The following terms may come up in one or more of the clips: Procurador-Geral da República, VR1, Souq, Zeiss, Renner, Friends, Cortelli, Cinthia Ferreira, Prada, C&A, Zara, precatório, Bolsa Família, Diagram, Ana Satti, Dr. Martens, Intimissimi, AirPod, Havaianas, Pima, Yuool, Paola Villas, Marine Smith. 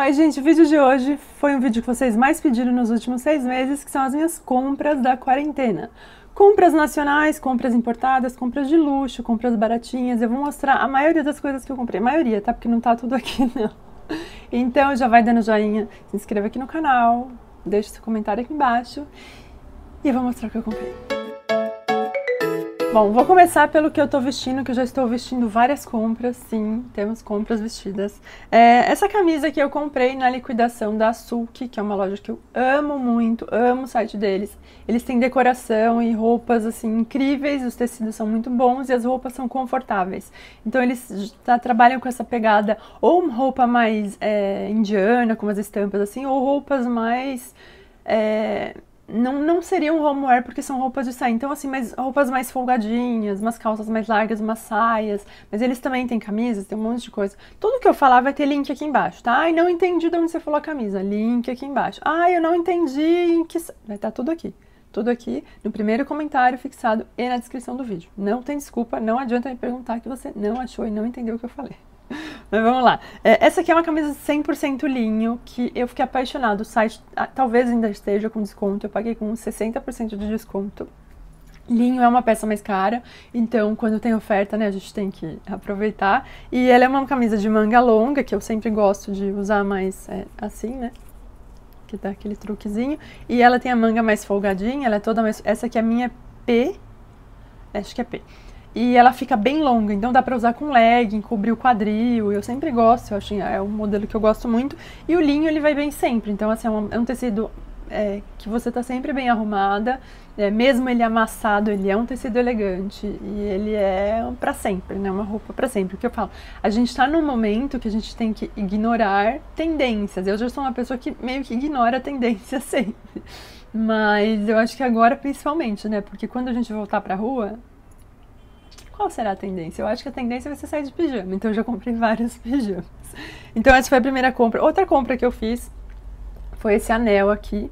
Oi gente, o vídeo de hoje foi um vídeo que vocês mais pediram nos últimos 6 meses, que são as minhas compras da quarentena. Compras nacionais, compras importadas, compras de luxo, compras baratinhas. Eu vou mostrar a maioria das coisas que eu comprei, a maioria, tá? Porque não tá tudo aqui não. Então já vai dando joinha, se inscreva aqui no canal, deixa seu comentário aqui embaixo e eu vou mostrar o que eu comprei. Bom, vou começar pelo que eu tô vestindo, que eu já estou vestindo várias compras, sim, temos compras vestidas. Essa camisa aqui eu comprei na liquidação da Souq, que é uma loja que eu amo muito, amo o site deles. Eles têm decoração e roupas, assim, incríveis, os tecidos são muito bons e as roupas são confortáveis. Então eles trabalham com essa pegada, ou uma roupa mais indiana, com umas estampas assim, ou roupas mais... Não seria um homeware, porque são roupas de sair. Então, assim, mas roupas mais folgadinhas, umas calças mais largas, umas saias. Mas eles também têm camisas, tem um monte de coisa. Tudo que eu falar vai ter link aqui embaixo, tá? Ai, não entendi de onde você falou a camisa. Link aqui embaixo. Ai, eu não entendi em que... Vai estar tudo aqui. Tudo aqui no primeiro comentário fixado e na descrição do vídeo. Não tem desculpa, não adianta me perguntar que você não achou e não entendeu o que eu falei. Mas vamos lá. Essa aqui é uma camisa 100% linho, que eu fiquei apaixonada. O site talvez ainda esteja com desconto, eu paguei com 60% de desconto. Linho é uma peça mais cara, então quando tem oferta, né, a gente tem que aproveitar. E ela é uma camisa de manga longa, que eu sempre gosto de usar mais assim, né? Que dá aquele truquezinho. E ela tem a manga mais folgadinha, ela é toda mais... Essa aqui é a minha P, acho que é P. E ela fica bem longa, então dá pra usar com legging, cobrir o quadril, eu sempre gosto, eu acho, é um modelo que eu gosto muito. E o linho, ele vai bem sempre, então assim, é um tecido que você tá sempre bem arrumada, mesmo ele amassado, ele é um tecido elegante, e ele é pra sempre, né, uma roupa pra sempre. O que eu falo, a gente tá num momento que a gente tem que ignorar tendências, eu já sou uma pessoa que meio que ignora a tendência sempre, mas eu acho que agora principalmente, né, porque quando a gente voltar pra rua... Qual será a tendência? Eu acho que a tendência vai ser sair de pijama, então eu já comprei vários pijamas. Então essa foi a primeira compra. Outra compra que eu fiz foi esse anel aqui,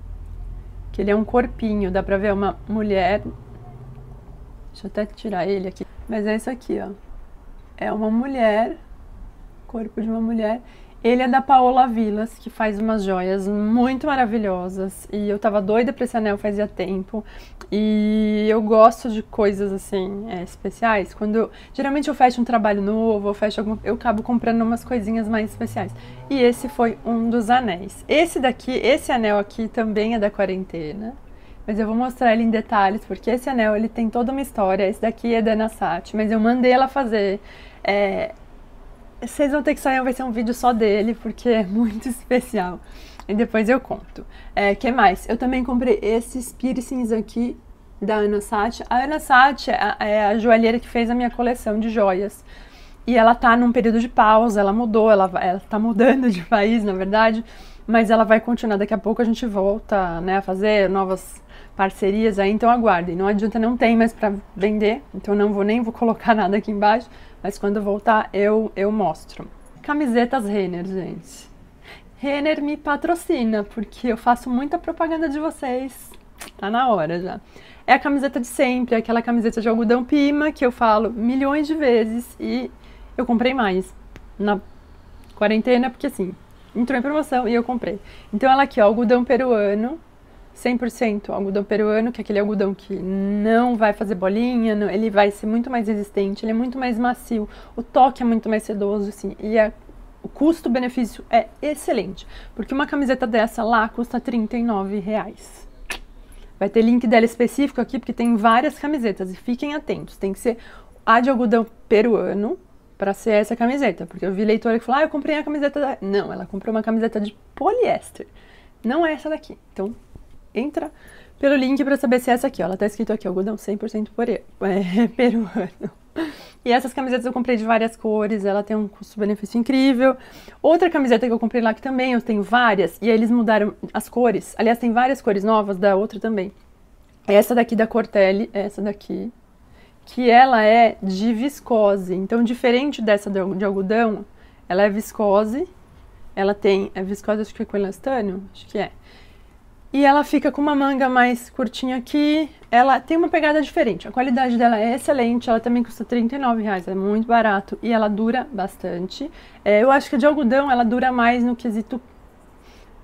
que ele é um corpinho, dá pra ver uma mulher... Deixa eu até tirar ele aqui. Mas é isso aqui, ó. É uma mulher, corpo de uma mulher. Ele é da Paola Villas, que faz umas joias muito maravilhosas. E eu tava doida pra esse anel fazia tempo. E eu gosto de coisas, assim, especiais. Geralmente eu fecho um trabalho novo, eu acabo comprando umas coisinhas mais especiais. E esse foi um dos anéis. Esse anel aqui também é da quarentena. Mas eu vou mostrar ele em detalhes, porque esse anel, ele tem toda uma história. Esse daqui é da Ana Satti, mas eu mandei ela fazer... Vocês vão ter que sair, vai ser um vídeo só dele, porque é muito especial. E depois eu conto. Que mais? Eu também comprei esses piercings aqui da Ana Satti. A Ana Satti é a joalheira que fez a minha coleção de joias. E ela tá num período de pausa, ela mudou, ela tá mudando de país, na verdade. Mas ela vai continuar, daqui a pouco a gente volta, né, a fazer novas parcerias aí, então aguardem. Não adianta, não tem mais pra vender, então não vou nem colocar nada aqui embaixo, mas quando eu voltar eu mostro. Camisetas Renner, gente. Renner me patrocina, porque eu faço muita propaganda de vocês, tá na hora já. É a camiseta de sempre, aquela camiseta de algodão pima, que eu falo milhões de vezes, e eu comprei mais na quarentena, porque assim... Entrou em promoção e eu comprei. Então ela aqui, ó, algodão peruano, 100% algodão peruano, que é aquele algodão que não vai fazer bolinha, não, ele vai ser muito mais resistente, ele é muito mais macio, o toque é muito mais sedoso, assim, e o custo-benefício é excelente, porque uma camiseta dessa lá custa R$39,00. Vai ter link dela específico aqui, porque tem várias camisetas, e fiquem atentos, tem que ser a de algodão peruano, pra ser essa camiseta, porque eu vi leitora que falou, ah, eu comprei a camiseta da... Não, ela comprou uma camiseta de poliéster, não é essa daqui. Então, entra pelo link pra saber se é essa aqui, ó, ela tá escrito aqui, algodão 100% peruano. E essas camisetas eu comprei de várias cores, ela tem um custo-benefício incrível. Outra camiseta que eu comprei lá, que também eu tenho várias, e aí eles mudaram as cores, aliás, tem várias cores novas da outra também. Essa daqui da Cortelli, essa daqui... que ela é de viscose, então diferente dessa de algodão, ela é viscose, ela tem, é viscose acho que é com elastano, acho que é, e ela fica com uma manga mais curtinha aqui, ela tem uma pegada diferente, a qualidade dela é excelente, ela também custa R$39,00, é muito barato e ela dura bastante, eu acho que a de algodão ela dura mais no quesito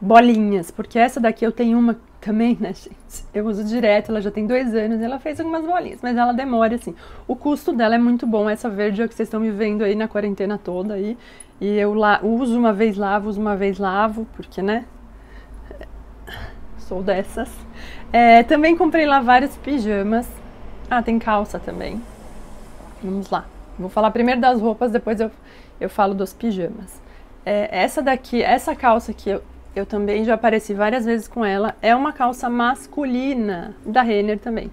bolinhas, porque essa daqui eu tenho uma também, né, gente? Eu uso direto, ela já tem 2 anos, ela fez algumas bolinhas, mas ela demora, assim. O custo dela é muito bom, essa verde é que vocês estão me vendo aí na quarentena toda aí, e eu uso uma vez, lavo, uso uma vez, lavo, porque, né, sou dessas. É, também comprei lá vários pijamas. Ah, tem calça também. Vamos lá. Vou falar primeiro das roupas, depois eu falo dos pijamas. É, essa daqui, essa calça aqui, eu também já apareci várias vezes com ela. É uma calça masculina, da Renner também.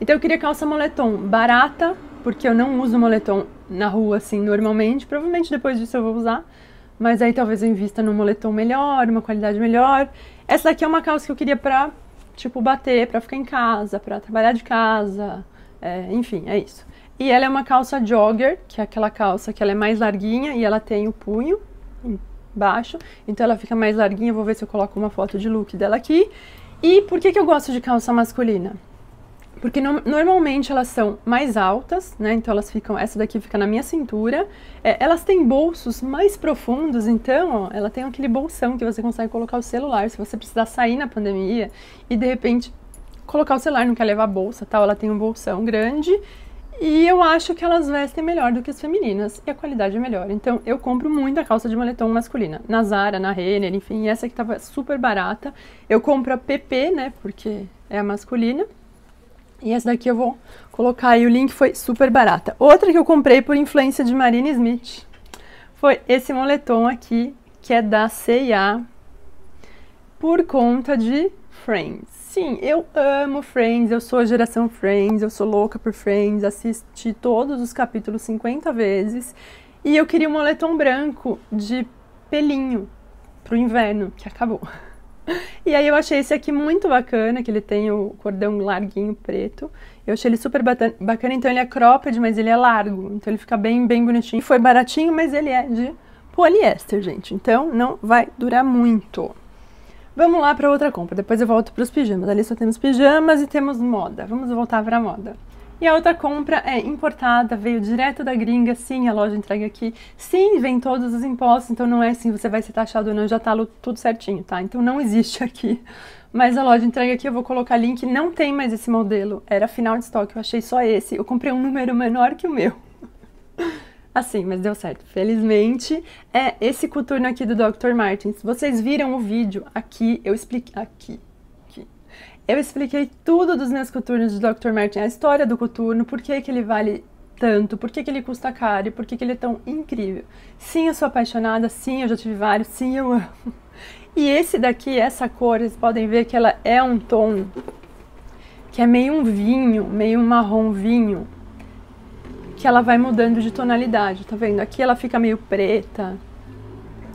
Então eu queria calça moletom barata, porque eu não uso moletom na rua, assim, normalmente. Provavelmente depois disso eu vou usar. Mas aí talvez eu invista num moletom melhor, uma qualidade melhor. Essa daqui é uma calça que eu queria pra, tipo, bater, pra ficar em casa, pra trabalhar de casa. É, enfim, é isso. E ela é uma calça jogger, que é aquela calça que ela é mais larguinha e ela tem o punho embaixo. Então ela fica mais larguinha. Vou ver se eu coloco uma foto de look dela aqui. E por que eu gosto de calça masculina? Porque normalmente elas são mais altas, né, então elas ficam, essa daqui fica na minha cintura, elas têm bolsos mais profundos, então, ó, ela tem aquele bolsão que você consegue colocar o celular, se você precisar sair na pandemia e de repente colocar o celular, não quer levar bolsa, tal, ela tem um bolsão grande e eu acho que elas vestem melhor do que as femininas e a qualidade é melhor, então eu compro muito a calça de moletom masculina, na Zara, na Renner, enfim, essa que tava super barata, eu compro a PP, né, porque é a masculina. E essa daqui eu vou colocar aí, o link foi super barata. Outra que eu comprei por influência de Marine Smith foi esse moletom aqui, que é da C&A, por conta de Friends. Sim, eu amo Friends, eu sou a geração Friends, eu sou louca por Friends, assisti todos os capítulos 50 vezes. E eu queria um moletom branco de pelinho pro inverno, que acabou. E aí eu achei esse aqui muito bacana, que ele tem o cordão larguinho preto. Eu achei ele super bacana, então ele é cropped, mas ele é largo. Então ele fica bem, bem bonitinho. Foi baratinho, mas ele é de poliéster, gente. Então não vai durar muito. Vamos lá para outra compra, depois eu volto para os pijamas. Ali só temos pijamas e temos moda. Vamos voltar para a moda. E a outra compra é importada, veio direto da gringa, sim, a loja entrega aqui, sim, vem todos os impostos, então não é assim, você vai ser taxado ou não, já tá tudo certinho, tá? Então não existe aqui, mas a loja entrega aqui, eu vou colocar link, não tem mais esse modelo, era final de estoque, eu achei só esse, eu comprei um número menor que o meu. Assim, mas deu certo, felizmente. É esse coturno aqui do Dr. Martens, vocês viram o vídeo aqui, eu expliquei, eu expliquei tudo dos meus coturnos de Dr. Martens, a história do coturno, por que que ele vale tanto, por que que ele custa caro e por que que ele é tão incrível. Sim, eu sou apaixonada, sim, eu já tive vários, sim, eu amo. E esse daqui, essa cor, vocês podem ver que ela é um tom que é meio um vinho, meio um marrom vinho, que ela vai mudando de tonalidade, tá vendo? Aqui ela fica meio preta.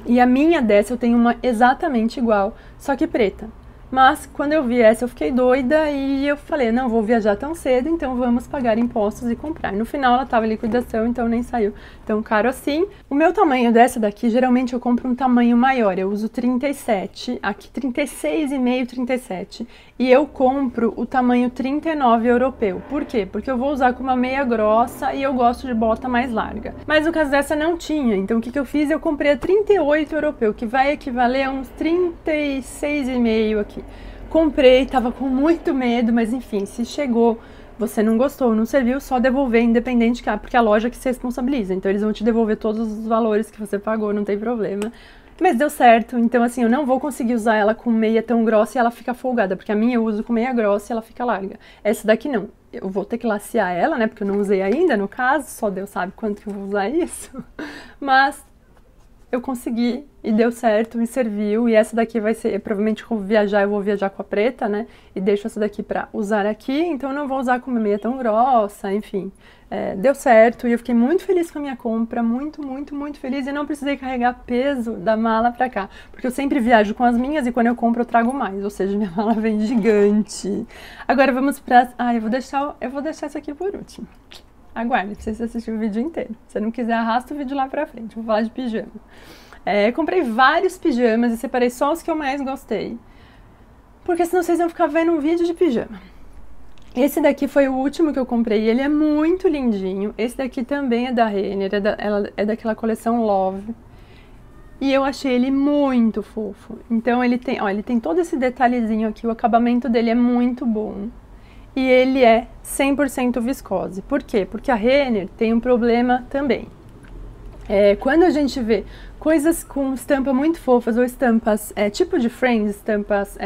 E a minha dessa eu tenho uma exatamente igual, só que preta. Mas quando eu vi essa eu fiquei doida e eu falei, não vou viajar tão cedo, então vamos pagar impostos e comprar. No final ela estava em liquidação, então nem saiu tão caro assim. O meu tamanho dessa daqui, geralmente eu compro um tamanho maior, eu uso 37, aqui 36,5, 37. E eu compro o tamanho 39 europeu. Por quê? Porque eu vou usar com uma meia grossa e eu gosto de bota mais larga. Mas no caso dessa não tinha, então o que eu fiz? Eu comprei a 38 europeu, que vai equivaler a uns 36,5 aqui. Comprei, tava com muito medo, mas enfim, se chegou, você não gostou, não serviu, só devolver independente, porque a loja que se responsabiliza, então eles vão te devolver todos os valores que você pagou, não tem problema. Mas deu certo, então assim, eu não vou conseguir usar ela com meia tão grossa e ela fica folgada, porque a minha eu uso com meia grossa e ela fica larga. Essa daqui não, eu vou ter que lacear ela, né, porque eu não usei ainda, no caso, só Deus sabe quanto que eu vou usar isso, mas eu consegui e deu certo, me serviu, e essa daqui vai ser, provavelmente eu vou viajar com a preta, né, e deixo essa daqui pra usar aqui, então eu não vou usar com uma meia tão grossa, enfim, deu certo, e eu fiquei muito feliz com a minha compra, muito, muito, muito feliz, e não precisei carregar peso da mala pra cá, porque eu sempre viajo com as minhas, e quando eu compro eu trago mais, ou seja, minha mala vem gigante. Agora vamos pra... Ah, eu vou deixar isso aqui por último. Aguarde, precisa assistir o vídeo inteiro. Se não quiser, arrasta o vídeo lá pra frente. Vou falar de pijama. É, comprei vários pijamas e separei só os que eu mais gostei. Porque senão vocês vão ficar vendo um vídeo de pijama. Esse daqui foi o último que eu comprei. Ele é muito lindinho. Esse daqui também é da Renner. Ela é daquela coleção Love. E eu achei ele muito fofo. Então ele tem, ó, ele tem todo esse detalhezinho aqui, o acabamento dele é muito bom. E ele é 100% viscose. Por quê? Porque a Renner tem um problema também. Quando a gente vê coisas com estampa muito fofas ou estampas tipo de Friends, estampas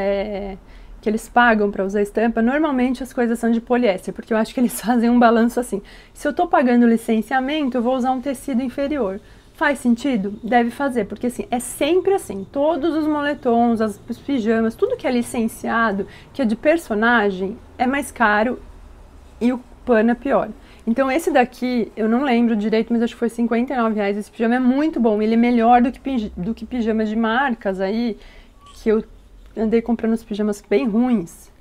que eles pagam para usar estampa, normalmente as coisas são de poliéster, porque eu acho que eles fazem um balanço assim. Se eu tô pagando licenciamento, eu vou usar um tecido inferior. Faz sentido? Deve fazer, porque assim, é sempre assim, todos os moletons, os pijamas, tudo que é licenciado, que é de personagem, é mais caro e o pano é pior. Então esse daqui, eu não lembro direito, mas acho que foi R$59, esse pijama é muito bom, ele é melhor do que pijamas de marcas aí, que eu andei comprando os pijamas bem ruins.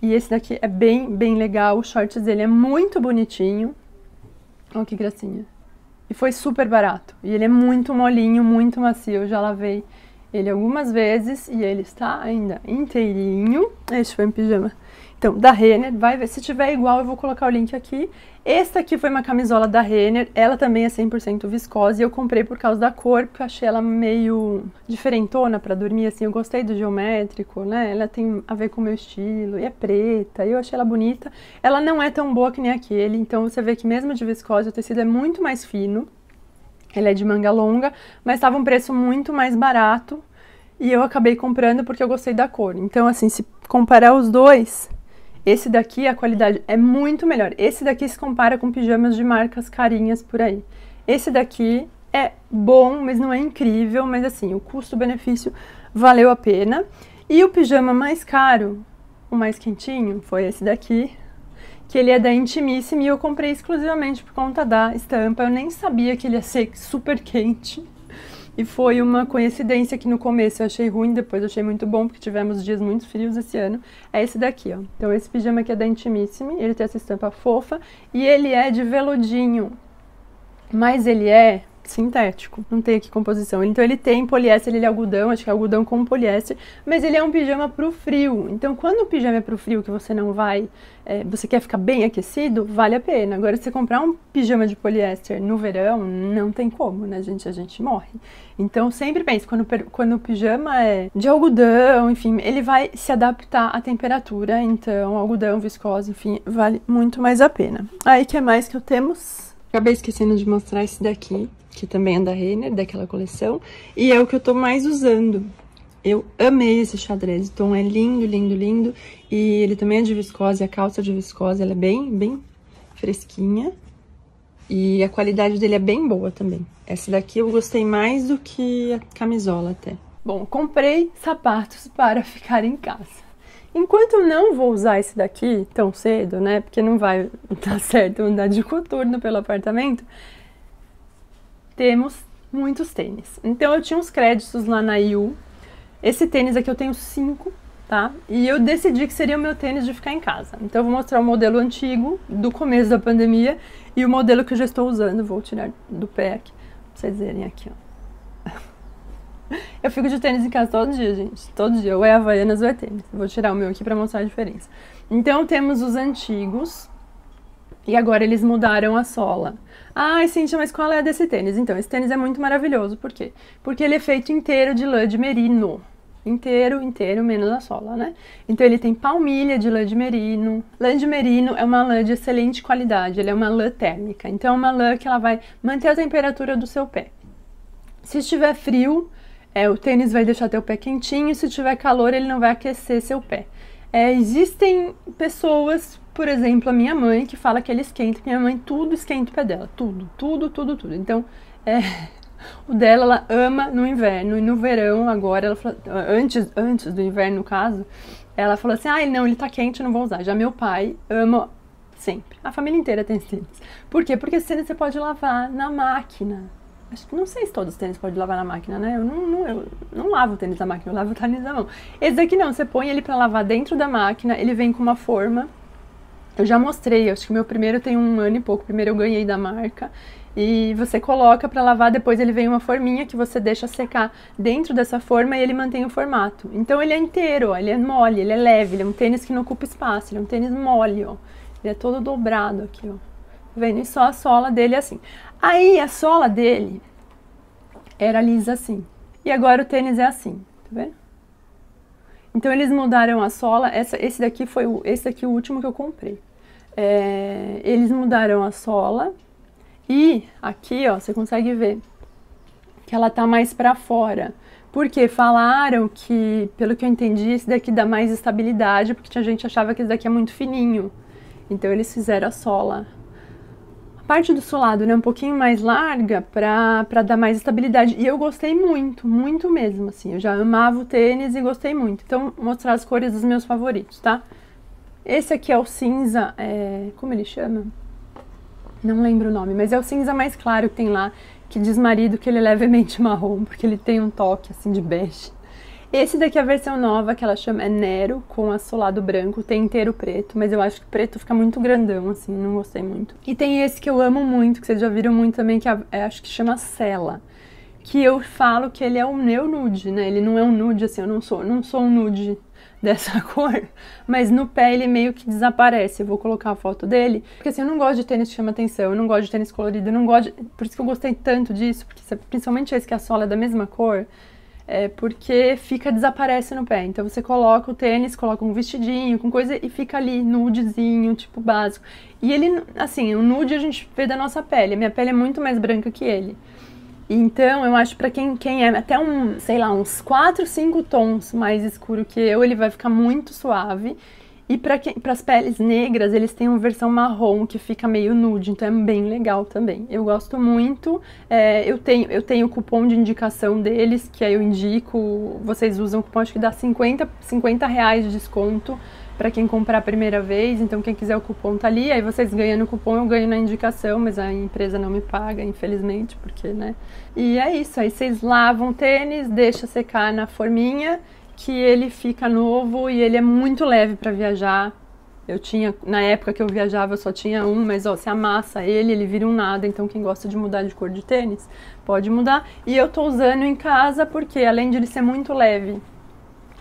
E esse daqui é bem legal, o shorts dele é muito bonitinho, olha que gracinha. E foi super barato, e ele é muito molinho, muito macio, eu já lavei ele algumas vezes e ele está ainda inteirinho. Este foi um pijama, então, da Renner, vai ver, se tiver igual eu vou colocar o link aqui. Esta aqui foi uma camisola da Renner, ela também é 100% viscose, e eu comprei por causa da cor, porque eu achei ela meio diferentona pra dormir, assim, eu gostei do geométrico, né, ela tem a ver com o meu estilo, e é preta, e eu achei ela bonita. Ela não é tão boa que nem aquele, então você vê que mesmo de viscose o tecido é muito mais fino, ela é de manga longa, mas estava um preço muito mais barato, e eu acabei comprando porque eu gostei da cor. Então, assim, se comparar os dois... Esse daqui, a qualidade é muito melhor. Esse daqui se compara com pijamas de marcas carinhas por aí. Esse daqui é bom, mas não é incrível, mas assim, o custo-benefício valeu a pena. E o pijama mais caro, o mais quentinho, foi esse daqui, que ele é da Intimissimi, e eu comprei exclusivamente por conta da estampa. Eu nem sabia que ele ia ser super quente. E foi uma coincidência que no começo eu achei ruim, depois eu achei muito bom, porque tivemos dias muito frios esse ano. É esse daqui, ó. Então esse pijama aqui é da Intimissimi, ele tem essa estampa fofa, e ele é de veludinho, mas ele é sintético, não tem aqui composição. Então ele tem poliéster, ele é algodão, acho que é algodão com poliéster, mas ele é um pijama pro frio. Então quando o pijama é pro frio, que você não vai, você quer ficar bem aquecido, vale a pena. Agora se você comprar um pijama de poliéster no verão, não tem como, né, gente? A gente morre. Então sempre pense, quando o pijama é de algodão, enfim, ele vai se adaptar à temperatura, então algodão, viscose, enfim, vale muito mais a pena. Aí, que mais que eu temos? Acabei esquecendo de mostrar esse daqui, que também é da Renner, daquela coleção, e é o que eu tô mais usando. Eu amei esse xadrez, o tom é lindo, lindo, lindo, e ele também é de viscose, a calça é de viscose, ela é bem fresquinha, e a qualidade dele é bem boa também. Essa daqui eu gostei mais do que a camisola até. Bom, comprei sapatos para ficar em casa. Enquanto eu não vou usar esse daqui tão cedo, né, porque não vai dar certo andar de coturno pelo apartamento, temos muitos tênis. Então eu tinha uns créditos lá na Yuool. Esse tênis aqui eu tenho 5, tá? E eu decidi que seria o meu tênis de ficar em casa. Então eu vou mostrar o modelo antigo, do começo da pandemia, e o modelo que eu já estou usando. Vou tirar do pé aqui, pra vocês verem aqui, ó. Eu fico de tênis em casa todo dia, gente. Todo dia, ou é Havaianas ou é tênis. Vou tirar o meu aqui pra mostrar a diferença. Então temos os antigos, e agora eles mudaram a sola. Ai, Cinthia, mas qual é a desse tênis? Então, esse tênis é muito maravilhoso, por quê? Porque ele é feito inteiro de lã de merino. Inteiro, inteiro, menos a sola, né? Então ele tem palmilha de lã de merino. Lã de merino é uma lã de excelente qualidade, ele é uma lã térmica. Então é uma lã que ela vai manter a temperatura do seu pé. Se estiver frio, o tênis vai deixar teu pé quentinho, se tiver calor ele não vai aquecer seu pé. Existem pessoas, por exemplo, a minha mãe, que fala que ele esquenta. Minha mãe, tudo esquenta o pé dela, tudo. Então, o dela, ela ama no inverno, e no verão agora, ela fala, antes do inverno no caso, ela falou assim, ah, não, ele tá quente, eu não vou usar. Já meu pai ama sempre, a família inteira tem tênis. Por quê? Porque esse tênis você pode lavar na máquina. Acho que não sei se todos os tênis podem lavar na máquina, né? Eu não lavo o tênis na máquina, eu lavo o tênis na mão. Esse daqui não, você põe ele pra lavar dentro da máquina, ele vem com uma forma. Eu já mostrei, acho que o meu primeiro tem 1 ano e pouco, primeiro eu ganhei da marca. E você coloca pra lavar, depois ele vem uma forminha que você deixa secar dentro dessa forma e ele mantém o formato. Então ele é inteiro, ó, ele é mole, ele é leve, ele é um tênis que não ocupa espaço, ele é um tênis mole, ó. Ele é todo dobrado aqui, ó. Vendo? E só a sola dele é assim. Aí a sola dele era lisa assim. E agora o tênis é assim, tá vendo? Então eles mudaram a sola, esse daqui foi o, esse daqui o último que eu comprei. É, eles mudaram a sola e aqui, ó, você consegue ver que ela tá mais pra fora. Porque falaram que, pelo que eu entendi, esse daqui dá mais estabilidade, porque tinha gente que achava que esse daqui é muito fininho. Então eles fizeram a sola. A parte do solado, né, um pouquinho mais larga pra dar mais estabilidade. E eu gostei muito, muito mesmo, assim. Eu já amava o tênis e gostei muito. Então, vou mostrar as cores dos meus favoritos, tá? Esse aqui é o cinza, como ele chama? Não lembro o nome, mas é o cinza mais claro que tem lá, que diz marido que ele é levemente marrom, porque ele tem um toque, assim, de bege. Esse daqui é a versão nova, que ela chama, é Nero, com assolado branco, tem inteiro preto, mas eu acho que preto fica muito grandão, assim, não gostei muito. E tem esse que eu amo muito, que vocês já viram muito também, que acho que chama Sela, que eu falo que ele é um neo nude, né, ele não é um nude, assim, eu não sou um nude dessa cor, mas no pé ele meio que desaparece. Eu vou colocar a foto dele, porque assim, eu não gosto de tênis que chama atenção, eu não gosto de tênis colorido, eu não gosto de... Por isso que eu gostei tanto disso, porque principalmente esse que a sola é da mesma cor, porque desaparece no pé. Então você coloca o tênis, coloca um vestidinho, com coisa, e fica ali, nudezinho, tipo básico. E ele, assim, o nude a gente vê da nossa pele, a minha pele é muito mais branca que ele. Então, eu acho pra quem é até um, sei lá, uns 4, 5 tons mais escuro que eu, ele vai ficar muito suave. E pras peles negras, eles têm uma versão marrom que fica meio nude, então é bem legal também. Eu gosto muito, eu tenho o cupom de indicação deles, que aí eu indico, vocês usam o cupom, acho que dá 50 reais de desconto pra quem comprar a primeira vez. Então quem quiser o cupom tá ali, aí vocês ganham no cupom, eu ganho na indicação, mas a empresa não me paga, infelizmente, porque, né? E é isso, aí vocês lavam o tênis, deixa secar na forminha, que ele fica novo e ele é muito leve pra viajar. Eu tinha, na época que eu viajava, eu só tinha um, mas ó, você amassa ele, ele vira um nada, então quem gosta de mudar de cor de tênis, pode mudar. E eu tô usando em casa porque, além de ele ser muito leve,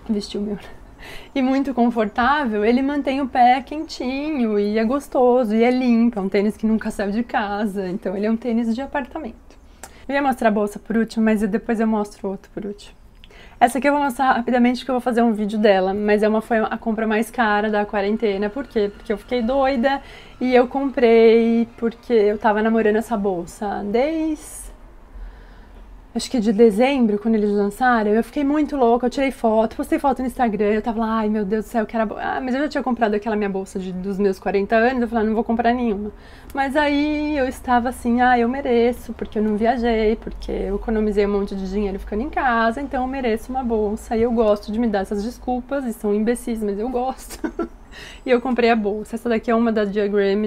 vestiu meu... e muito confortável, ele mantém o pé quentinho e é gostoso e é limpo, é um tênis que nunca saiu de casa, então ele é um tênis de apartamento. Eu ia mostrar a bolsa por último, mas depois eu mostro outro por último. Essa aqui eu vou mostrar rapidamente que eu vou fazer um vídeo dela, mas foi a compra mais cara da quarentena. Por quê? Porque eu fiquei doida e eu comprei porque eu tava namorando essa bolsa desde... acho que de dezembro, quando eles lançaram. Eu fiquei muito louca, eu tirei foto, postei foto no Instagram, eu tava lá, ai meu Deus do céu, que era... mas eu já tinha comprado aquela minha bolsa dos meus 40 anos, eu falei, não vou comprar nenhuma. Mas aí eu estava assim, eu mereço, porque eu não viajei, porque eu economizei um monte de dinheiro ficando em casa, então eu mereço uma bolsa, e eu gosto de me dar essas desculpas, e são imbecis, mas eu gosto. E eu comprei a bolsa, essa daqui é uma da Diagram,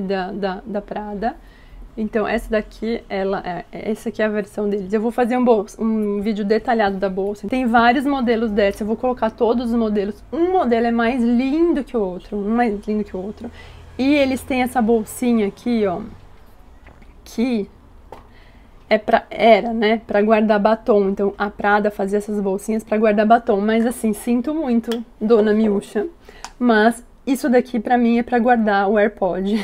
da Prada. Então essa daqui, essa aqui é a versão deles. Eu vou fazer um vídeo detalhado da bolsa. Tem vários modelos dessa, eu vou colocar todos os modelos. Um modelo é mais lindo que o outro, um mais lindo que o outro. E eles têm essa bolsinha aqui, ó, que era pra guardar batom. Então a Prada fazia essas bolsinhas pra guardar batom, mas assim, sinto muito, dona miúcha, mas isso daqui pra mim é pra guardar o AirPod.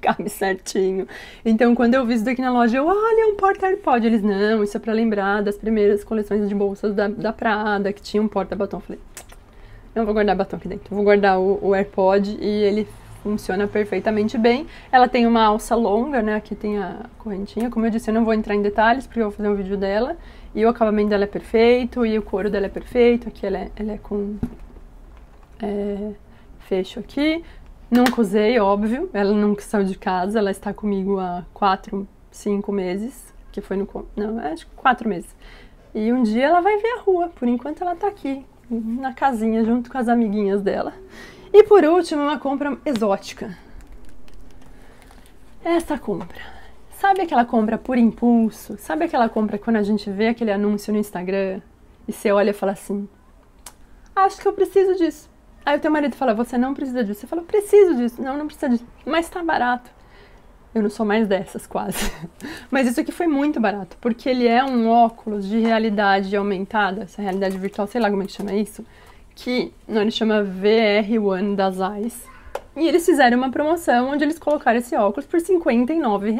Cabe certinho. Então, quando eu vi isso daqui na loja, eu, olha, é um porta-AirPod. Eles, não, isso é pra lembrar das primeiras coleções de bolsas da Prada, que tinha um porta-batom. Falei, não vou guardar batom aqui dentro, vou guardar o AirPod, e ele funciona perfeitamente bem. Ela tem uma alça longa, né, aqui tem a correntinha. Como eu disse, eu não vou entrar em detalhes, porque eu vou fazer um vídeo dela. E o acabamento dela é perfeito, e o couro dela é perfeito. Aqui ela é com fecho aqui. Nunca usei, óbvio, ela nunca saiu de casa, ela está comigo há 4, 5 meses, que foi no... não, acho que 4 meses. E um dia ela vai ver a rua, por enquanto ela tá aqui, na casinha, junto com as amiguinhas dela. E por último, uma compra exótica. Essa compra. Sabe aquela compra por impulso? Sabe aquela compra quando a gente vê aquele anúncio no Instagram e você olha e fala assim, acho que eu preciso disso. Aí o teu marido fala, você não precisa disso. Você fala, preciso disso. Não, não precisa disso. Mas tá barato. Eu não sou mais dessas, quase. Mas isso aqui foi muito barato, porque ele é um óculos de realidade aumentada, essa realidade virtual, sei lá como é que chama isso, que não, ele chama VR1 da Zeiss. E eles fizeram uma promoção onde eles colocaram esse óculos por R$ 59.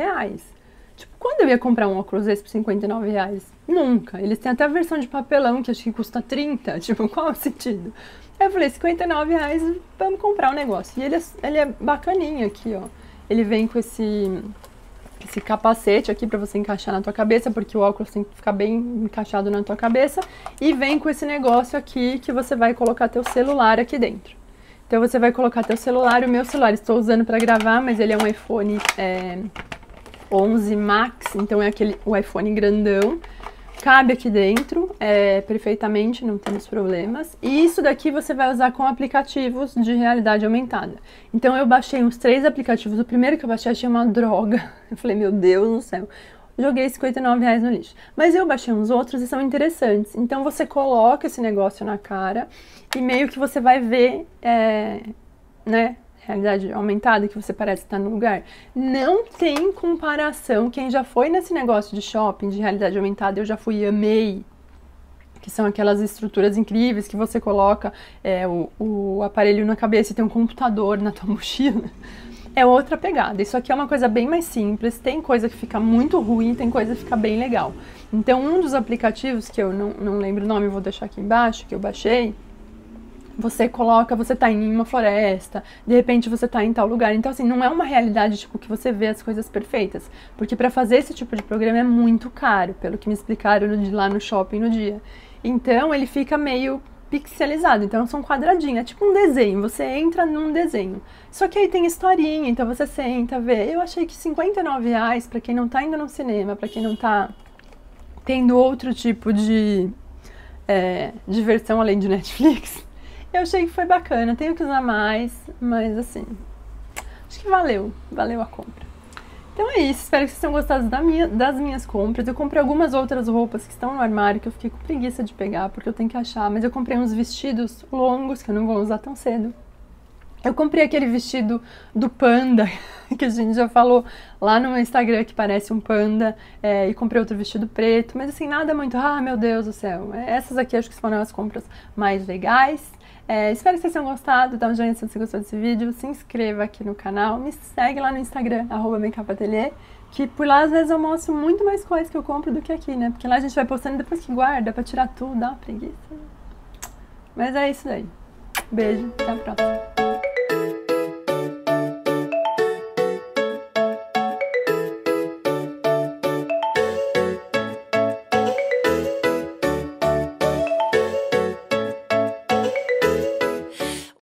Tipo, quando eu ia comprar um óculos desse por 59 reais? Nunca. Eles têm até a versão de papelão, que acho que custa 30. Tipo, qual o sentido? Aí eu falei, 59 reais, vamos comprar o negócio. E ele é bacaninho aqui, ó. Ele vem com esse capacete aqui pra você encaixar na tua cabeça, porque o óculos tem que ficar bem encaixado na tua cabeça. E vem com esse negócio aqui que você vai colocar teu celular aqui dentro. Então você vai colocar teu celular, o meu celular estou usando pra gravar, mas ele é um iPhone 11 Max, então é o iPhone grandão. Cabe aqui dentro perfeitamente, não temos problemas. E isso daqui você vai usar com aplicativos de realidade aumentada. Então eu baixei uns 3 aplicativos. O primeiro que eu baixei, achei uma droga. Eu falei, meu Deus do céu. Joguei 59 reais no lixo. Mas eu baixei uns outros e são interessantes. Então você coloca esse negócio na cara e meio que você vai ver, né? Realidade aumentada, que você parece estar no lugar. Não tem comparação. Quem já foi nesse negócio de shopping, de realidade aumentada, eu já fui e amei. Que são aquelas estruturas incríveis que você coloca o aparelho na cabeça e tem um computador na tua mochila. É outra pegada. Isso aqui é uma coisa bem mais simples. Tem coisa que fica muito ruim, tem coisa que fica bem legal. Então, um dos aplicativos, que eu não lembro o nome, vou deixar aqui embaixo, que eu baixei, você coloca, você tá em uma floresta, de repente você tá em tal lugar. Então, assim, não é uma realidade, tipo, que você vê as coisas perfeitas. Porque pra fazer esse tipo de programa é muito caro, pelo que me explicaram lá no shopping no dia. Então, ele fica meio pixelizado. Então, são quadradinhos, é tipo um desenho. Você entra num desenho. Só que aí tem historinha, então você senta, vê. Eu achei que 59 reais, pra quem não tá indo no cinema, pra quem não tá tendo outro tipo de diversão além de Netflix... Eu achei que foi bacana, tenho que usar mais, mas assim, acho que valeu a compra. Então é isso, espero que vocês tenham gostado das minhas compras. Eu comprei algumas outras roupas que estão no armário, que eu fiquei com preguiça de pegar, porque eu tenho que achar, mas eu comprei uns vestidos longos, que eu não vou usar tão cedo. Eu comprei aquele vestido do panda, que a gente já falou lá no Instagram, que parece um panda, e comprei outro vestido preto, mas assim, nada muito, ah, meu Deus do céu. Essas aqui acho que foram as compras mais legais. Espero que vocês tenham gostado, dá um joinha se você gostou desse vídeo, se inscreva aqui no canal, me segue lá no Instagram, @makeup_atelier, que por lá às vezes eu mostro muito mais coisas que eu compro do que aqui, né? Porque lá a gente vai postando depois que guarda, pra tirar tudo, dá uma preguiça. Mas é isso daí. Beijo, até a próxima.